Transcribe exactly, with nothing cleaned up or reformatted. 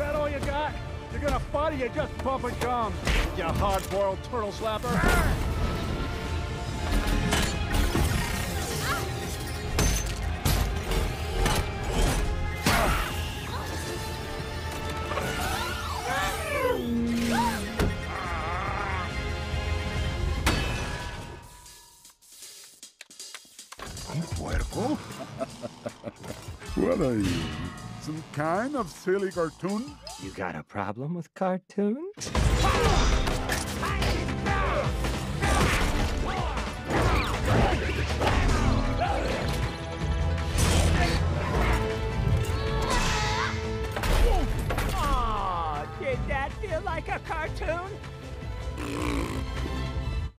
that all you got? You're gonna fight or you're just pumping gum, you hard-boiled turtle slapper? What are you? Some kind of silly cartoon? You got a problem with cartoons?